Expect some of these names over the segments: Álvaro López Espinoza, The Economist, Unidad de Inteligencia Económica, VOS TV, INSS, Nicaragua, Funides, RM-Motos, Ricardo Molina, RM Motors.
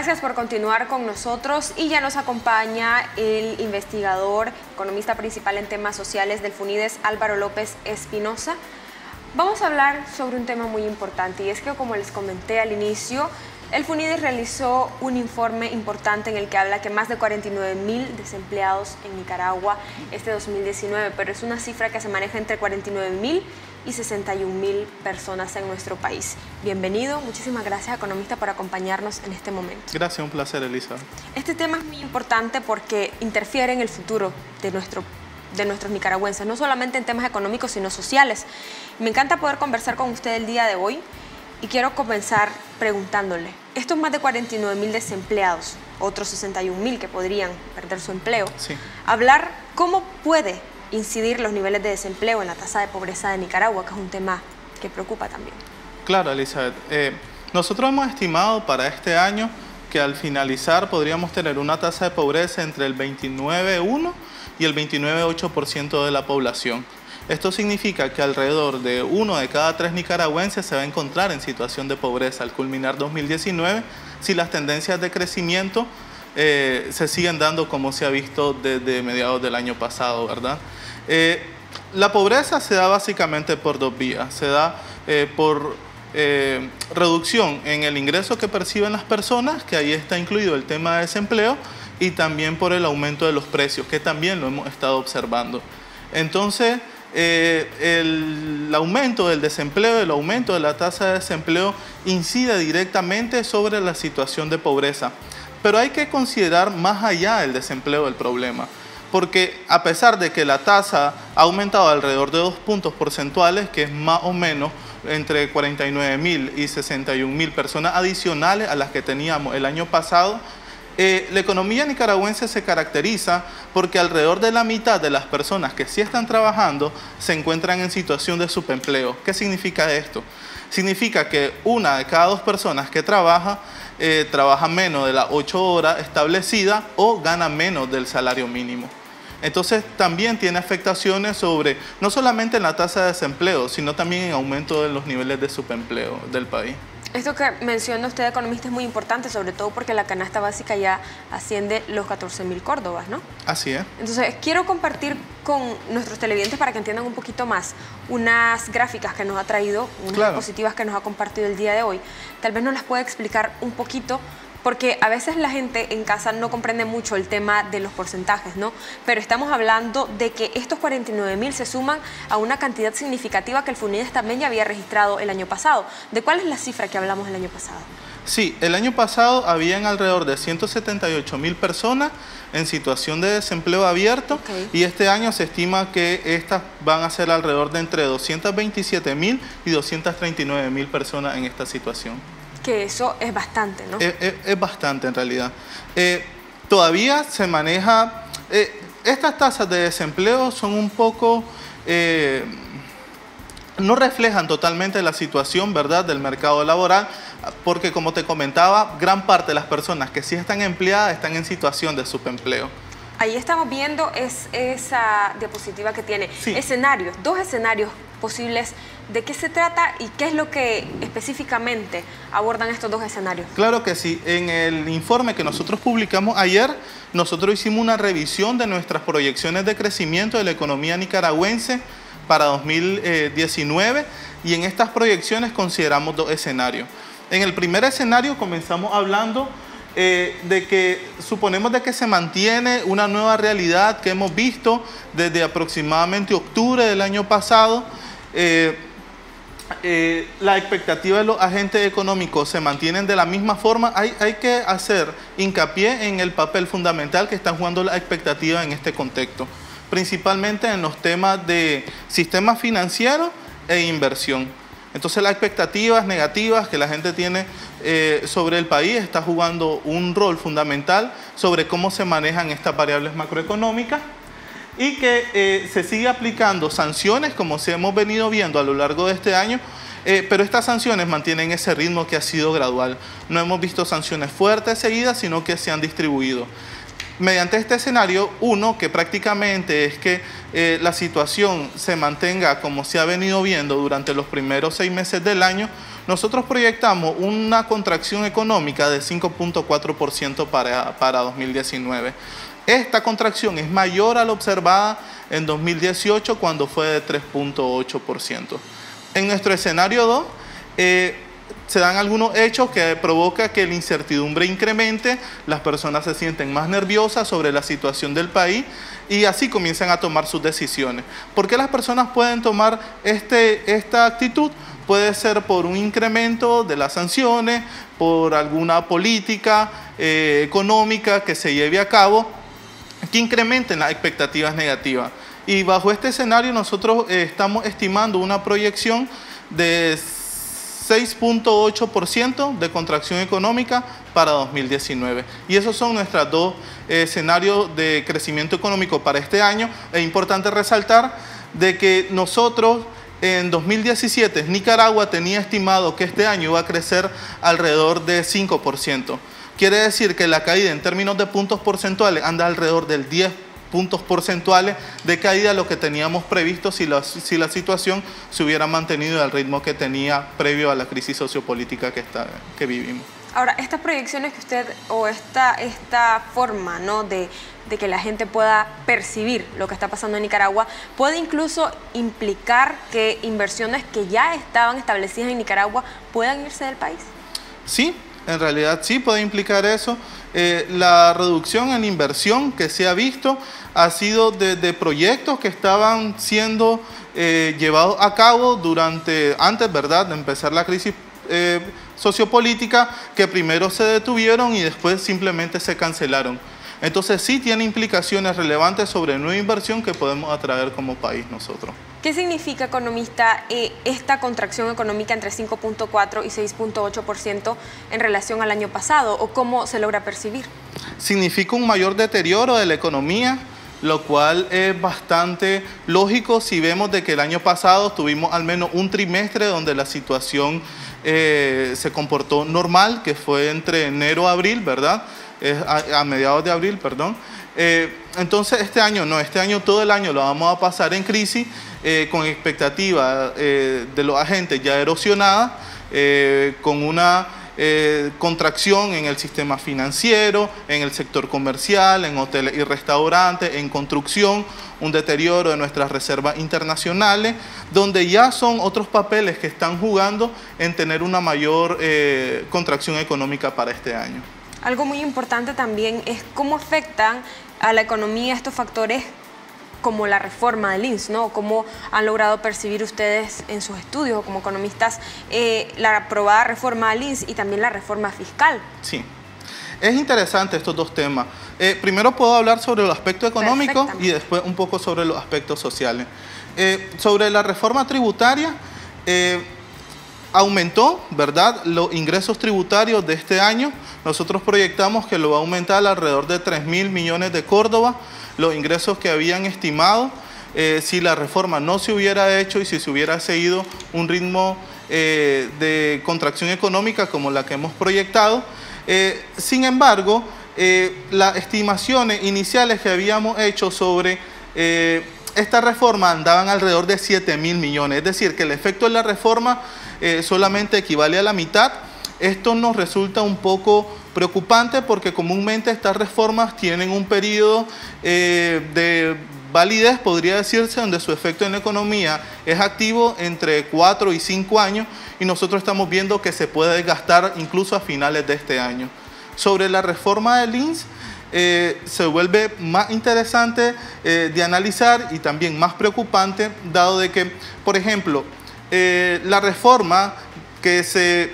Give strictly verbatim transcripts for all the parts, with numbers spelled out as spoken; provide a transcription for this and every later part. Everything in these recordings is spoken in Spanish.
Gracias por continuar con nosotros y ya nos acompaña el investigador, economista principal en temas sociales del Funides, Álvaro López Espinoza. Vamos a hablar sobre un tema muy importante y es que, como les comenté al inicio, el Funides realizó un informe importante en el que habla que más de cuarenta y nueve mil desempleados en Nicaragua este dos mil diecinueve, pero es una cifra que se maneja entre cuarenta y nueve mil y sesenta y un mil personas en nuestro país. Bienvenido, muchísimas gracias, economista, por acompañarnos en este momento. Gracias, un placer, Elisa. Este tema es muy importante porque interfiere en el futuro de nuestro país, de nuestros nicaragüenses, no solamente en temas económicos, sino sociales. Me encanta poder conversar con usted el día de hoy y quiero comenzar preguntándole, estos más de cuarenta y nueve mil desempleados, otros sesenta y un mil que podrían perder su empleo, sí. Hablar cómo puede incidir los niveles de desempleo en la tasa de pobreza de Nicaragua, que es un tema que preocupa también. Claro, Elizabeth. Eh, nosotros hemos estimado para este año que al finalizar podríamos tener una tasa de pobreza entre el veintinueve punto uno y el veintinueve punto ocho por ciento de la población. Esto significa que alrededor de uno de cada tres nicaragüenses se va a encontrar en situación de pobreza al culminar dos mil diecinueve si las tendencias de crecimiento eh, se siguen dando como se ha visto desde mediados del año pasado, ¿verdad? Eh, la pobreza se da básicamente por dos vías. Se da eh, por... Eh, reducción en el ingreso que perciben las personas, que ahí está incluido el tema de desempleo, y también por el aumento de los precios, que también lo hemos estado observando. Entonces, eh, el aumento del desempleo, el aumento de la tasa de desempleo incide directamente sobre la situación de pobreza. Pero hay que considerar más allá del desempleo del problema, porque a pesar de que la tasa ha aumentado alrededor de dos puntos porcentuales, que es más o menos entre cuarenta y nueve mil y sesenta y un mil personas adicionales a las que teníamos el año pasado, eh, la economía nicaragüense se caracteriza porque alrededor de la mitad de las personas que sí están trabajando se encuentran en situación de subempleo. ¿Qué significa esto? Significa que una de cada dos personas que trabaja Eh, trabaja menos de las ocho horas establecidas o gana menos del salario mínimo. Entonces también tiene afectaciones sobre, no solamente en la tasa de desempleo, sino también en aumento de los niveles de subempleo del país. Esto que menciona usted, economista, es muy importante, sobre todo porque la canasta básica ya asciende los catorce mil córdobas, ¿no? Así es. Entonces, quiero compartir con nuestros televidentes para que entiendan un poquito más unas gráficas que nos ha traído, unas claro. diapositivas que nos ha compartido el día de hoy. Tal vez nos las pueda explicar un poquito, porque a veces la gente en casa no comprende mucho el tema de los porcentajes, ¿no? Pero estamos hablando de que estos cuarenta y nueve mil se suman a una cantidad significativa que el Funides también ya había registrado el año pasado. ¿De cuál es la cifra que hablamos el año pasado? Sí, el año pasado habían alrededor de ciento setenta y ocho mil personas en situación de desempleo abierto, okay. Y este año se estima que estas van a ser alrededor de entre doscientas veintisiete mil y doscientas treinta y nueve mil personas en esta situación. Que eso es bastante, ¿no? Es, es, es bastante, en realidad. Eh, todavía se maneja... Eh, estas tasas de desempleo son un poco... Eh, no reflejan totalmente la situación, ¿verdad?, del mercado laboral, porque, como te comentaba, gran parte de las personas que sí están empleadas están en situación de subempleo. Ahí estamos viendo es, esa diapositiva que tiene. Sí. Escenarios, dos escenarios posibles. ¿De qué se trata y qué es lo que específicamente abordan estos dos escenarios? Claro que sí. En el informe que nosotros publicamos ayer, nosotros hicimos una revisión de nuestras proyecciones de crecimiento de la economía nicaragüense para dos mil diecinueve y en estas proyecciones consideramos dos escenarios. En el primer escenario comenzamos hablando Eh, de que suponemos de que se mantiene una nueva realidad que hemos visto desde aproximadamente octubre del año pasado. Eh, eh, la expectativa de los agentes económicos se mantienen de la misma forma. Hay, hay que hacer hincapié en el papel fundamental que están jugando las expectativas en este contexto, principalmente en los temas de sistema financiero e inversión. Entonces las expectativas negativas que la gente tiene eh, sobre el país está jugando un rol fundamental sobre cómo se manejan estas variables macroeconómicas y que eh, se sigue aplicando sanciones como se hemos venido viendo a lo largo de este año, eh, pero estas sanciones mantienen ese ritmo que ha sido gradual. No hemos visto sanciones fuertes seguidas, sino que se han distribuido. Mediante este escenario, uno, que prácticamente es que eh, la situación se mantenga como se ha venido viendo durante los primeros seis meses del año, nosotros proyectamos una contracción económica de cinco punto cuatro por ciento para, para dos mil diecinueve. Esta contracción es mayor a la observada en dos mil dieciocho, cuando fue de tres punto ocho por ciento. En nuestro escenario dos, eh, se dan algunos hechos que provocan que la incertidumbre incremente, las personas se sienten más nerviosas sobre la situación del país y así comienzan a tomar sus decisiones. ¿Por qué las personas pueden tomar este, esta actitud? Puede ser por un incremento de las sanciones, por alguna política eh, económica que se lleve a cabo, que incrementen las expectativas negativas. Y bajo este escenario nosotros eh, estamos estimando una proyección de seis punto ocho por ciento de contracción económica para dos mil diecinueve. Y esos son nuestros dos eh, escenarios de crecimiento económico para este año. Es importante resaltar de que nosotros en dos mil diecisiete Nicaragua tenía estimado que este año iba a crecer alrededor de cinco por ciento. Quiere decir que la caída en términos de puntos porcentuales anda alrededor del diez por ciento. Puntos porcentuales de caída, lo que teníamos previsto si la, si la situación se hubiera mantenido al ritmo que tenía previo a la crisis sociopolítica que, está, que vivimos. Ahora, estas proyecciones que usted, o esta, esta forma, ¿no?, de, de que la gente pueda percibir lo que está pasando en Nicaragua, puede incluso implicar que inversiones que ya estaban establecidas en Nicaragua puedan irse del país. Sí, en realidad sí puede implicar eso. Eh, la reducción en inversión que se ha visto ha sido de, de proyectos que estaban siendo eh, llevados a cabo durante, antes, ¿verdad?, de empezar la crisis eh, sociopolítica, que primero se detuvieron y después simplemente se cancelaron. Entonces sí tiene implicaciones relevantes sobre nueva inversión que podemos atraer como país nosotros. ¿Qué significa, economista, eh, esta contracción económica entre cinco punto cuatro y seis punto ocho por ciento en relación al año pasado, o cómo se logra percibir? Significa un mayor deterioro de la economía, lo cual es bastante lógico si vemos de que el año pasado tuvimos al menos un trimestre donde la situación eh, se comportó normal, que fue entre enero a abril, ¿verdad? A, a mediados de abril, perdón. Eh, entonces este año no, este año todo el año lo vamos a pasar en crisis, eh, con expectativa eh, de los agentes ya erosionada, eh, con una eh, contracción en el sistema financiero, en el sector comercial, en hoteles y restaurantes, en construcción, un deterioro de nuestras reservas internacionales, donde ya son otros papeles que están jugando en tener una mayor eh, contracción económica para este año. Algo muy importante también es cómo afectan a la economía estos factores como la reforma del I N S S, ¿no? ¿Cómo han logrado percibir ustedes en sus estudios como economistas eh, la aprobada reforma del I N S S y también la reforma fiscal? Sí, es interesante estos dos temas. Eh, primero puedo hablar sobre el aspecto económico y después un poco sobre los aspectos sociales. Eh, sobre la reforma tributaria, eh, aumentó, ¿verdad?, los ingresos tributarios de este año. Nosotros proyectamos que lo va a aumentar alrededor de tres mil millones de Córdoba, los ingresos que habían estimado. Eh, si la reforma no se hubiera hecho y si se hubiera seguido un ritmo eh, de contracción económica como la que hemos proyectado. Eh, sin embargo, eh, las estimaciones iniciales que habíamos hecho sobre eh, esta reforma andaban alrededor de siete mil millones. Es decir, que el efecto de la reforma Eh, solamente equivale a la mitad. Esto nos resulta un poco preocupante porque comúnmente estas reformas tienen un periodo eh, de validez, podría decirse, donde su efecto en la economía es activo entre cuatro y cinco años, y nosotros estamos viendo que se puede desgastar incluso a finales de este año. Sobre la reforma del I N S S, Eh, se vuelve más interesante eh, de analizar y también más preocupante, dado de que, por ejemplo, Eh, la reforma que se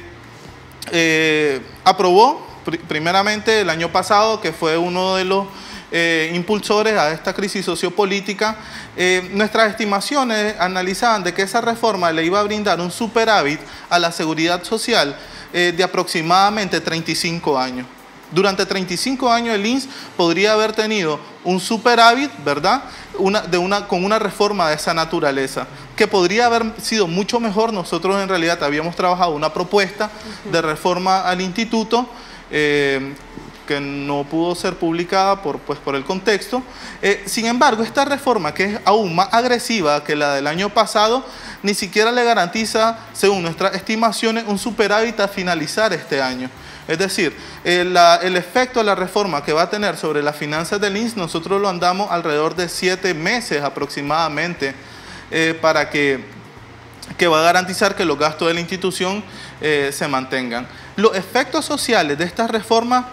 eh, aprobó pr primeramente el año pasado, que fue uno de los eh, impulsores a esta crisis sociopolítica, eh, nuestras estimaciones analizaban de que esa reforma le iba a brindar un superávit a la seguridad social eh, de aproximadamente treinta y cinco años. Durante treinta y cinco años el I N S S podría haber tenido un superávit, ¿verdad?, Una, de una, con una reforma de esa naturaleza, que podría haber sido mucho mejor. Nosotros en realidad habíamos trabajado una propuesta de reforma al instituto, eh, que no pudo ser publicada por, pues, por el contexto. Eh, sin embargo, esta reforma, que es aún más agresiva que la del año pasado, ni siquiera le garantiza, según nuestras estimaciones, un superávit a finalizar este año. Es decir, el, la, el efecto de la reforma que va a tener sobre las finanzas del I N S S, nosotros lo andamos alrededor de siete meses aproximadamente, eh, para que... que va a garantizar que los gastos de la institución eh, se mantengan. Los efectos sociales de estas reformas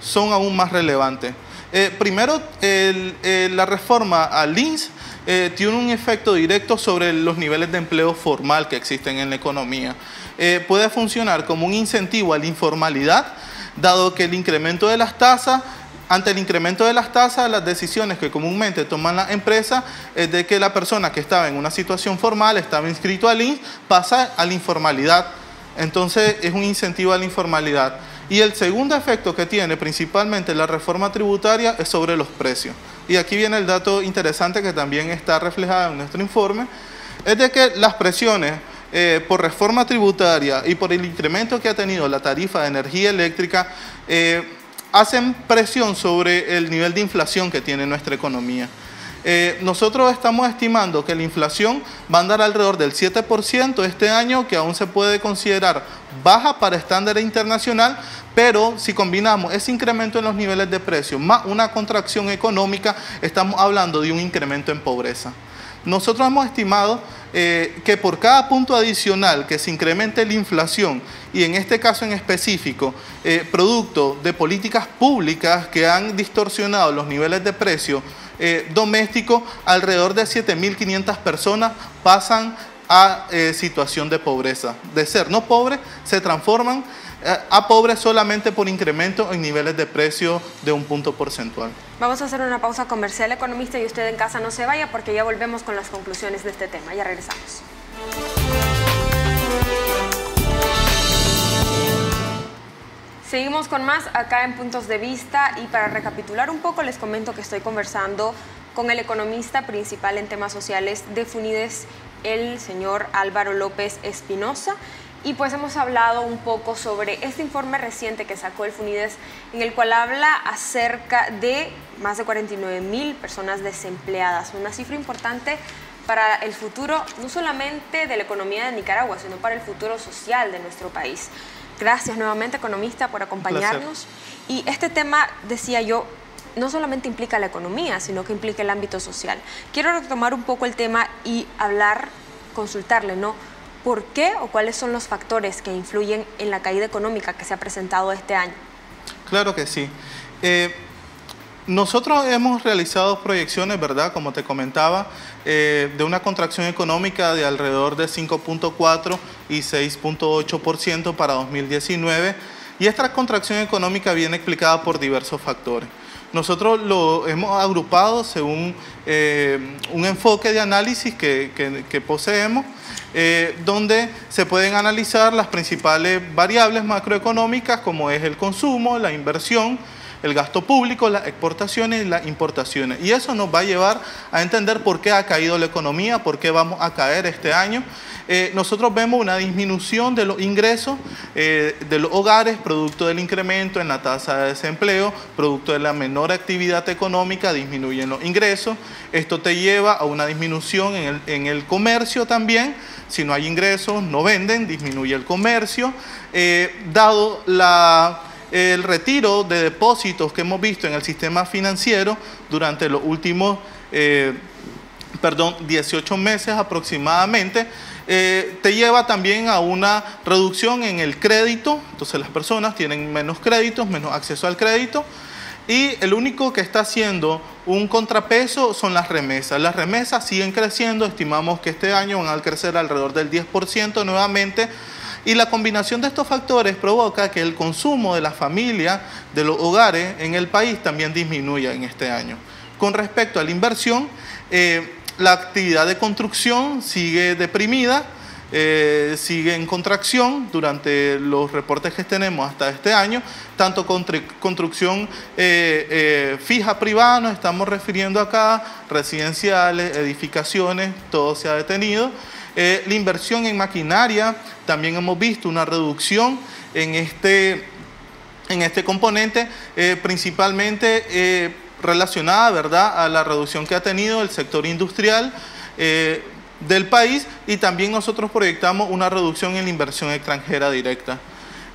son aún más relevantes. Eh, primero, el, el, la reforma al I N S S eh, tiene un efecto directo sobre los niveles de empleo formal que existen en la economía. Eh, puede funcionar como un incentivo a la informalidad, dado que el incremento de las tasas Ante el incremento de las tasas, las decisiones que comúnmente toman las empresas es de que la persona que estaba en una situación formal, estaba inscrito al I N S S, pasa a la informalidad. Entonces, es un incentivo a la informalidad. Y el segundo efecto que tiene principalmente la reforma tributaria es sobre los precios. Y aquí viene el dato interesante que también está reflejado en nuestro informe, es de que las presiones Eh, por reforma tributaria y por el incremento que ha tenido la tarifa de energía eléctrica, eh, hacen presión sobre el nivel de inflación que tiene nuestra economía. Eh, nosotros estamos estimando que la inflación va a andar alrededor del siete por ciento este año, que aún se puede considerar baja para estándar internacional, pero si combinamos ese incremento en los niveles de precios más una contracción económica, estamos hablando de un incremento en pobreza. Nosotros hemos estimado eh, que por cada punto adicional que se incremente la inflación, y en este caso en específico, eh, producto de políticas públicas que han distorsionado los niveles de precio eh, doméstico, alrededor de siete mil quinientas personas pasan a eh, situación de pobreza. De ser no pobres, se transforman eh, a pobres solamente por incremento en niveles de precio de un punto porcentual. Vamos a hacer una pausa comercial, economista, y usted en casa no se vaya porque ya volvemos con las conclusiones de este tema. Ya regresamos. Seguimos con más acá en Puntos de Vista, y para recapitular un poco les comento que estoy conversando con el economista principal en temas sociales de Funides, el señor Álvaro López Espinoza, y pues hemos hablado un poco sobre este informe reciente que sacó el Funides, en el cual habla acerca de más de cuarenta y nueve mil personas desempleadas, una cifra importante para el futuro no solamente de la economía de Nicaragua, sino para el futuro social de nuestro país. Gracias nuevamente, economista, por acompañarnos. Y este tema, decía yo, no solamente implica la economía, sino que implica el ámbito social. Quiero retomar un poco el tema y hablar, consultarle, ¿no? ¿Por qué o cuáles son los factores que influyen en la caída económica que se ha presentado este año? Claro que sí. Eh, nosotros hemos realizado proyecciones, ¿verdad? Como te comentaba, eh, de una contracción económica de alrededor de cinco punto cuatro y seis punto ocho por ciento para dos mil diecinueve. Y esta contracción económica viene explicada por diversos factores. Nosotros lo hemos agrupado según eh, un enfoque de análisis que, que, que poseemos, eh, donde se pueden analizar las principales variables macroeconómicas, como es el consumo, la inversión, el gasto público, las exportaciones y las importaciones. Y eso nos va a llevar a entender por qué ha caído la economía, por qué vamos a caer este año. Eh, nosotros vemos una disminución de los ingresos eh, de los hogares, producto del incremento en la tasa de desempleo, producto de la menor actividad económica, disminuyen los ingresos. Esto te lleva a una disminución en el, en el comercio también. Si no hay ingresos, no venden, disminuye el comercio. Eh, dado la... el retiro de depósitos que hemos visto en el sistema financiero durante los últimos eh, perdón, dieciocho meses aproximadamente, eh, te lleva también a una reducción en el crédito. Entonces las personas tienen menos créditos, menos acceso al crédito, y el único que está haciendo un contrapeso son las remesas. Las remesas siguen creciendo, estimamos que este año van a crecer alrededor del diez por ciento nuevamente. Y la combinación de estos factores provoca que el consumo de las familias, de los hogares en el país, también disminuya en este año. Con respecto a la inversión, eh, la actividad de construcción sigue deprimida, eh, sigue en contracción durante los reportes que tenemos hasta este año, tanto contra, construcción eh, eh, fija privada, nos estamos refiriendo acá, residenciales, edificaciones, todo se ha detenido. Eh, la inversión en maquinaria, también hemos visto una reducción en este, en este componente, eh, principalmente eh, relacionada, ¿verdad?, a la reducción que ha tenido el sector industrial eh, del país, y también nosotros proyectamos una reducción en la inversión extranjera directa.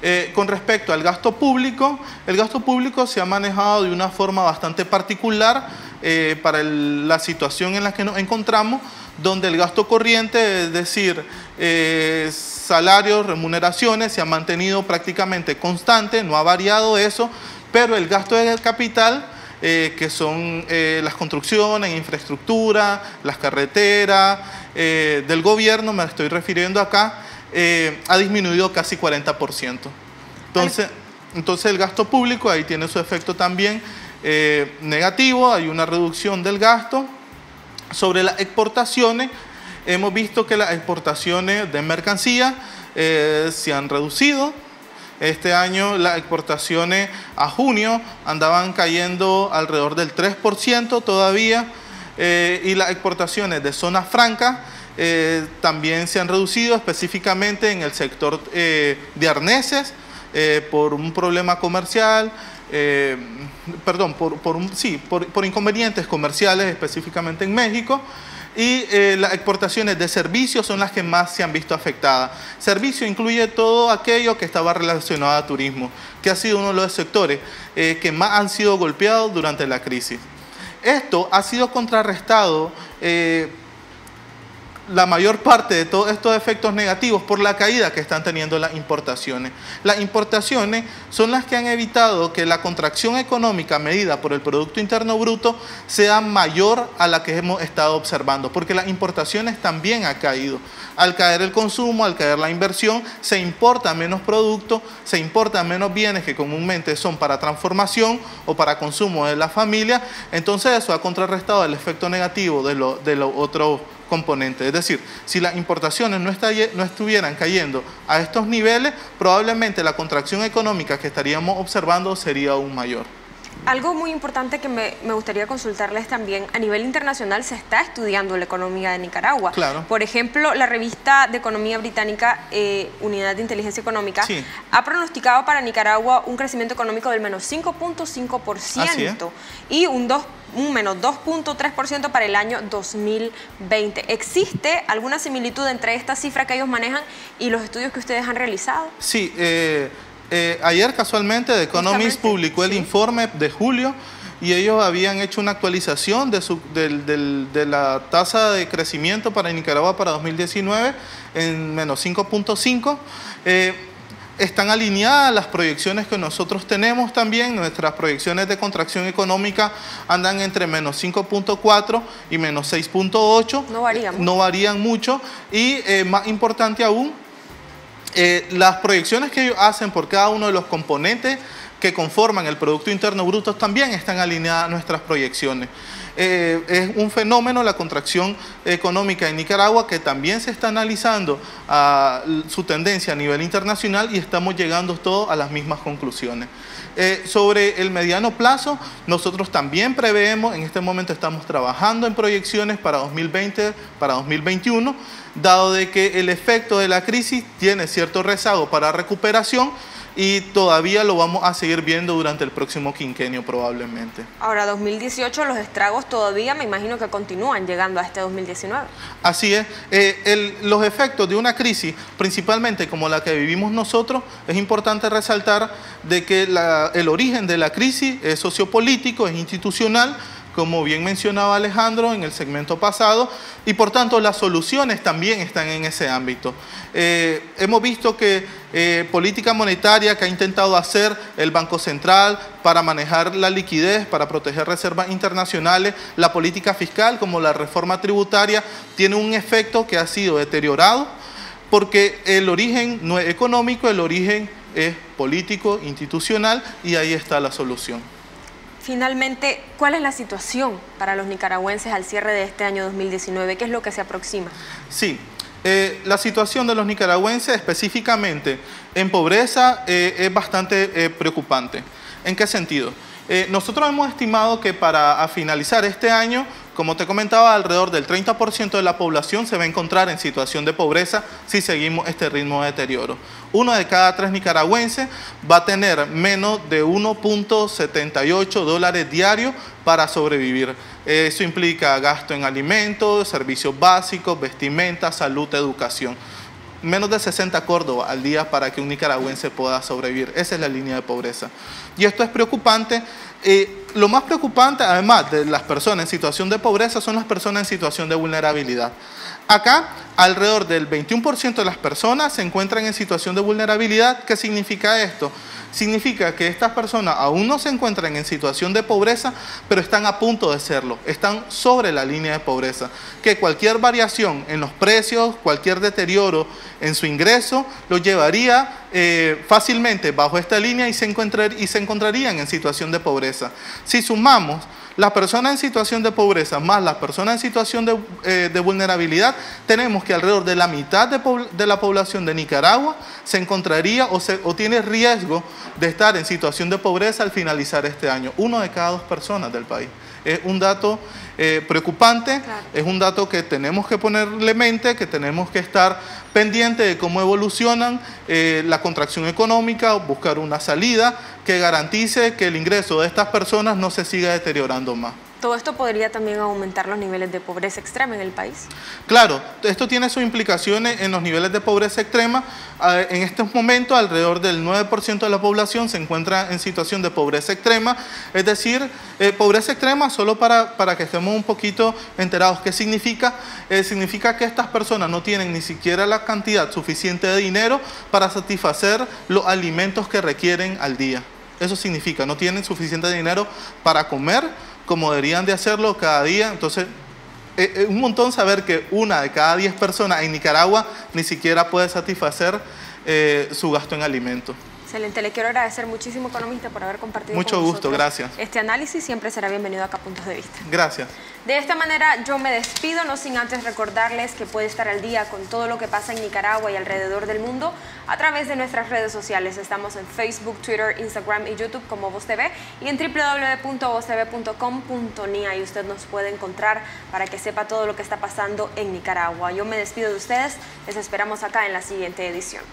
Eh, con respecto al gasto público, el gasto público se ha manejado de una forma bastante particular eh, para el, la situación en la que nos encontramos, donde el gasto corriente, es decir, eh, salarios, remuneraciones, se ha mantenido prácticamente constante, no ha variado eso, pero el gasto de capital, eh, que son eh, las construcciones, infraestructura, las carreteras, eh, del gobierno, me estoy refiriendo acá, Eh, ha disminuido casi cuarenta por ciento. Entonces, entonces el gasto público ahí tiene su efecto también eh, negativo, hay una reducción del gasto. Sobre las exportaciones, hemos visto que las exportaciones de mercancías eh, se han reducido. Este año las exportaciones a junio andaban cayendo alrededor del tres por ciento todavía, eh, y las exportaciones de zonas francas Eh, también se han reducido, específicamente en el sector eh, de arneses, eh, por un problema comercial, eh, perdón, por, por, un, sí, por, por inconvenientes comerciales, específicamente en México, y eh, las exportaciones de servicios son las que más se han visto afectadas. Servicio incluye todo aquello que estaba relacionado a turismo, que ha sido uno de los sectores eh, que más han sido golpeados durante la crisis. Esto ha sido contrarrestado eh, la mayor parte de todos estos efectos negativos por la caída que están teniendo las importaciones. Las importaciones son las que han evitado que la contracción económica medida por el Producto Interno Bruto sea mayor a la que hemos estado observando, porque las importaciones también han caído. Al caer el consumo, al caer la inversión, se importa menos productos, se importan menos bienes que comúnmente son para transformación o para consumo de la familia. Entonces eso ha contrarrestado el efecto negativo de los de lo otros componentes. Es decir, si las importaciones no, está, no estuvieran cayendo a estos niveles, probablemente la contracción económica que estaríamos observando sería aún mayor. Algo muy importante que me, me gustaría consultarles también, a nivel internacional se está estudiando la economía de Nicaragua. Claro. Por ejemplo, la revista de economía británica, eh, Unidad de Inteligencia Económica, sí, ha pronosticado para Nicaragua un crecimiento económico del menos cinco punto cinco por ciento y un dos por ciento. un menos dos punto tres por ciento para el año dos mil veinte. ¿Existe alguna similitud entre esta cifra que ellos manejan y los estudios que ustedes han realizado? Sí, eh, eh, ayer casualmente The Economist publicó el ¿sí? informe de julio, y ellos habían hecho una actualización de, su, de, de, de la tasa de crecimiento para Nicaragua para dos mil diecinueve en menos cinco punto cinco por ciento. Eh, Están alineadas las proyecciones que nosotros tenemos también. Nuestras proyecciones de contracción económica andan entre menos cinco punto cuatro y menos seis punto ocho. No varían. No varían mucho. Y eh, más importante aún, eh, las proyecciones que ellos hacen por cada uno de los componentes que conforman el Producto Interno Bruto también están alineadas a nuestras proyecciones. Eh, es un fenómeno la contracción económica en Nicaragua, que también se está analizando uh, su tendencia a nivel internacional, y estamos llegando todos a las mismas conclusiones. Eh, sobre el mediano plazo, nosotros también preveemos, en este momento estamos trabajando en proyecciones para dos mil veinte, para dos mil veintiuno, dado de que el efecto de la crisis tiene cierto rezago para recuperación, y todavía lo vamos a seguir viendo durante el próximo quinquenio probablemente. Ahora, dos mil dieciocho, los estragos todavía me imagino que continúan llegando a este dos mil diecinueve. Así es. Eh, el, los efectos de una crisis, principalmente como la que vivimos nosotros, es importante resaltar de que la, el origen de la crisis es sociopolítico, es institucional, como bien mencionaba Alejandro en el segmento pasado, y por tanto las soluciones también están en ese ámbito. Eh, hemos visto que eh, política monetaria que ha intentado hacer el Banco Central para manejar la liquidez, para proteger reservas internacionales, la política fiscal como la reforma tributaria, tiene un efecto que ha sido deteriorado, porque el origen no es económico, el origen es político, institucional, y ahí está la solución. Finalmente, ¿cuál es la situación para los nicaragüenses al cierre de este año dos mil diecinueve? ¿Qué es lo que se aproxima? Sí, eh, la situación de los nicaragüenses específicamente en pobreza eh, es bastante eh, preocupante. ¿En qué sentido? Eh, nosotros hemos estimado que para a finalizar este año Como te comentaba, alrededor del treinta por ciento de la población se va a encontrar en situación de pobreza si seguimos este ritmo de deterioro. Uno de cada tres nicaragüenses va a tener menos de uno punto setenta y ocho dólares diarios para sobrevivir. Eso implica gasto en alimentos, servicios básicos, vestimenta, salud, educación. Menos de sesenta córdobas al día para que un nicaragüense pueda sobrevivir. Esa es la línea de pobreza. Y esto es preocupante. Eh, lo más preocupante, además de las personas en situación de pobreza, son las personas en situación de vulnerabilidad. Acá, alrededor del veintiuno por ciento de las personas se encuentran en situación de vulnerabilidad. ¿Qué significa esto? Significa que estas personas aún no se encuentran en situación de pobreza, pero están a punto de serlo, están sobre la línea de pobreza. Que cualquier variación en los precios, cualquier deterioro en su ingreso, lo llevaría eh, fácilmente bajo esta línea y se, encontrar, y se encontrarían en situación de pobreza. Si sumamos las personas en situación de pobreza más las personas en situación de, eh, de vulnerabilidad, tenemos que alrededor de la mitad de, de la población de Nicaragua se encontraría o, se, o tiene riesgo de estar en situación de pobreza al finalizar este año. Uno de cada dos personas del país. Es un dato eh, preocupante, claro. Es un dato que tenemos que ponerle mente, que tenemos que estar pendiente de cómo evolucionan eh, la contracción económica, buscar una salida que garantice que el ingreso de estas personas no se siga deteriorando más. ¿Todo esto podría también aumentar los niveles de pobreza extrema en el país? Claro, esto tiene sus implicaciones en los niveles de pobreza extrema. En estos momentos, alrededor del nueve por ciento de la población se encuentra en situación de pobreza extrema. Es decir, eh, pobreza extrema, solo para, para que estemos un poquito enterados, ¿qué significa? Eh, significa que estas personas no tienen ni siquiera la cantidad suficiente de dinero para satisfacer los alimentos que requieren al día. Eso significa, no tienen suficiente dinero para comer como deberían de hacerlo cada día. Entonces, es eh, eh, un montón saber que una de cada diez personas en Nicaragua ni siquiera puede satisfacer eh, su gasto en alimentos. Excelente, le quiero agradecer muchísimo, economista, por haber compartido Mucho con gusto, gracias. Este análisis. Siempre será bienvenido acá a Puntos de Vista. Gracias. De esta manera yo me despido, no sin antes recordarles que puede estar al día con todo lo que pasa en Nicaragua y alrededor del mundo a través de nuestras redes sociales. Estamos en Facebook, Twitter, Instagram y YouTube como V O S T V y en w w w punto vos t v punto com punto n i. Y usted nos puede encontrar para que sepa todo lo que está pasando en Nicaragua. Yo me despido de ustedes, les esperamos acá en la siguiente edición.